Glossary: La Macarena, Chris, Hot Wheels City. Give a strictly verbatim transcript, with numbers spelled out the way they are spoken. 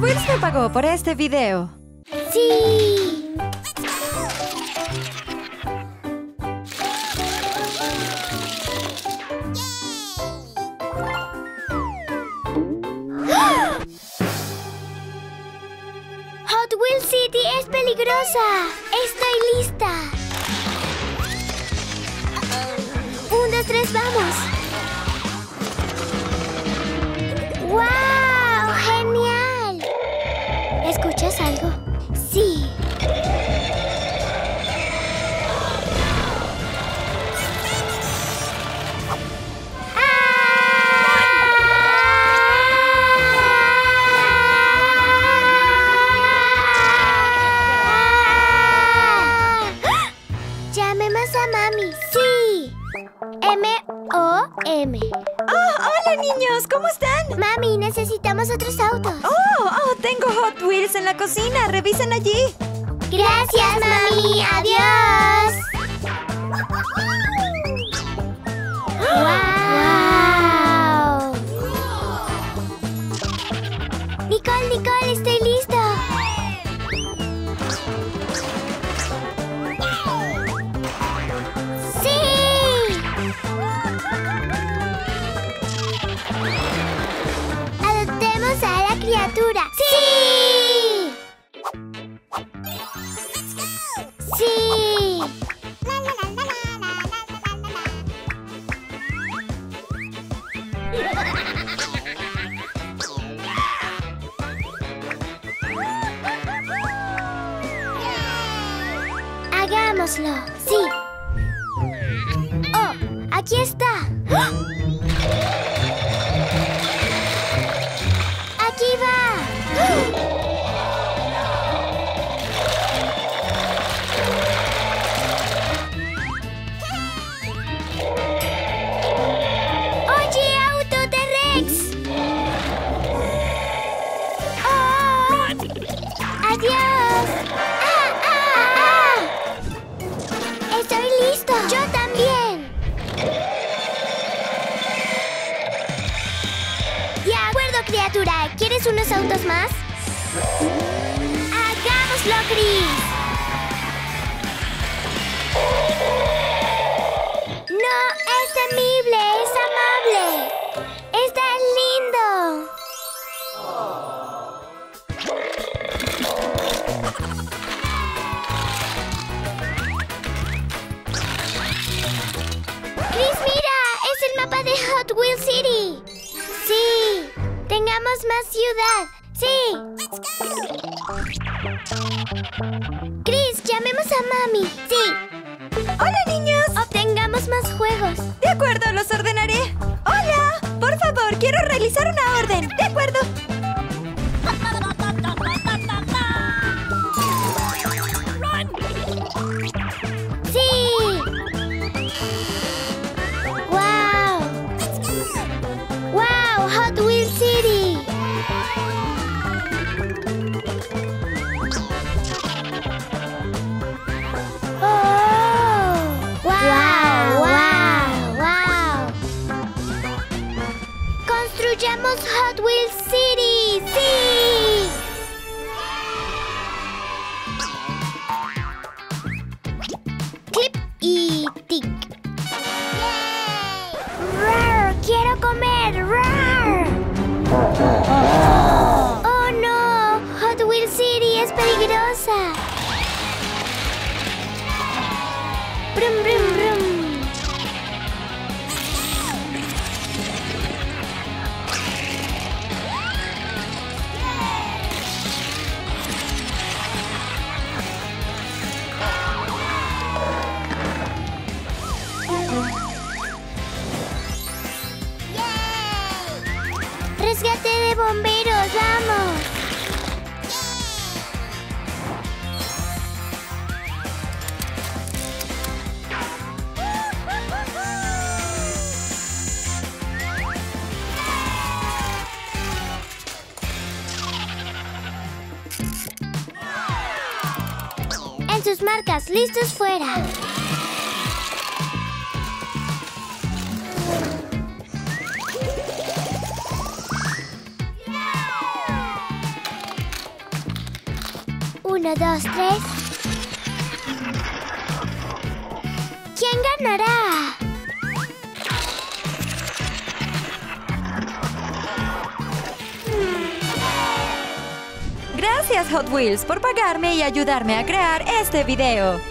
Wheels me pagó por este video. ¡Sí! Hot Wheels City es peligrosa. Estoy lista. Un, dos, tres, vamos. ¡Wow! ¡Genial! ¿Escuchas algo? Sí. Llamemos a mami. Sí. M O M. ¡Oh, hola niños! ¿Cómo están? Mami, necesitamos otros autos. ¡Oh, oh! Tengo Hot Wheels en la cocina. Revisen allí. Gracias, mami. ¡Adiós! ¡Wow! wow. Nicole, Nicole, estoy lista. ¡Criatura! ¡Sí! ¡Let's go! ¡Sí! ¡Hagámoslo! ¡Sí! ¡Oh! ¡Aquí está! ¡Ah! ¿Quieres unos autos más? ¡Hagámoslo, Chris! ¡No! ¡Es temible! ¡Es amable! ¡Es tan lindo! ¡Chris, mira! ¡Es el mapa de Hot Wheels City! ¡Sí! ¡Tengamos más ciudad! ¡Sí! ¡Chris, llamemos a mami! ¡Sí! ¡Hola, niños! ¡Obtengamos más juegos! ¡De acuerdo, los ordenaré! ¡Hola! ¡Por favor, quiero realizar una orden! ¡De acuerdo! ¡Construyamos Hot Wheels City! ¡Sí! Clip y tic. ¡Yay! ¡Rar! ¡Quiero comer! ¡Rar! ¡Oh no! ¡Hot Wheels City es peligrosa! ¡Brum, brum, brum! ¡Rescate de bomberos! ¡Vamos! En sus marcas, listos, fuera. Uno, dos, tres. ¿Quién ganará? Gracias Hot Wheels por pagarme y ayudarme a crear este video.